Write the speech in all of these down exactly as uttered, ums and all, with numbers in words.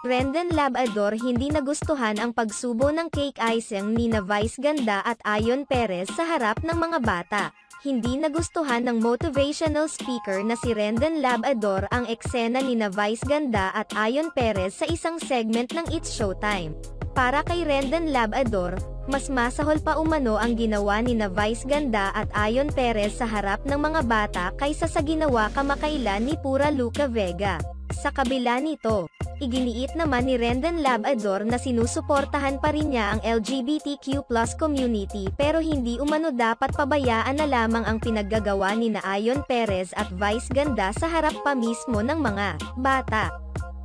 Rendon Labador hindi nagustuhan ang pagsubo ng cake icing ni na Vice Ganda at Ion Perez sa harap ng mga bata. Hindi nagustuhan ng motivational speaker na si Rendon Labador ang eksena ni na Vice Ganda at Ion Perez sa isang segment ng It's Showtime. Para kay Rendon Labador, mas masahol pa umano ang ginawa ni na Vice Ganda at Ion Perez sa harap ng mga bata kaysa sa ginawa kamakailan ni Pura Luca Vega. Sa kabila nito, iginiit naman ni Rendon Labador na sinusuportahan pa rin niya ang L G B T Q plus community pero hindi umano dapat pabayaan na lamang ang pinaggagawa ni na Ion Perez at Vice Ganda sa harap pa mismo ng mga bata.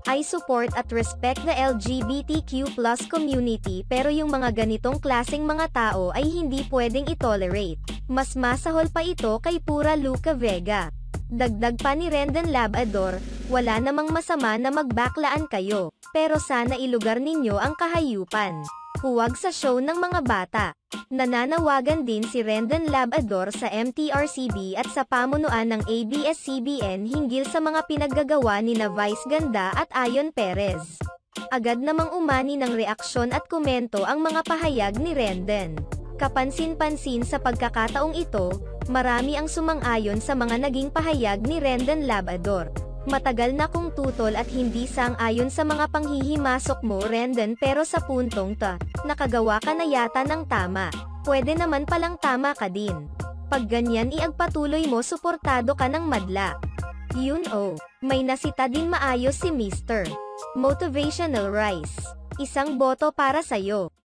I support at respect the L G B T Q plus community pero yung mga ganitong klaseng mga tao ay hindi pwedeng itolerate. Mas masahol pa ito kay Pura Luca Vega. Dagdag pa ni Rendon Labador, wala namang masama na magbaklaan kayo, pero sana ilugar ninyo ang kahayupan. Huwag sa show ng mga bata. Nananawagan din si Rendon Labador sa M T R C B at sa pamunuan ng A B S C B N hinggil sa mga pinaggagawa ni na Vice Ganda at Ion Perez. Agad namang umani ng reaksyon at komento ang mga pahayag ni Rendon. Kapansin-pansin sa pagkakataong ito, marami ang sumang-ayon sa mga naging pahayag ni Rendon Labador. Matagal na kong tutol at hindi sang-ayon sa mga panghihimasok mo, Rendon, pero sa puntong ta, nakagawa ka na yata ng tama. Pwede naman palang tama ka din. Pag ganyan iagpatuloy mo, suportado ka ng madla. Yun o, oh, may nasita din maayos si mister Motivational Rice. Isang boto para sa'yo.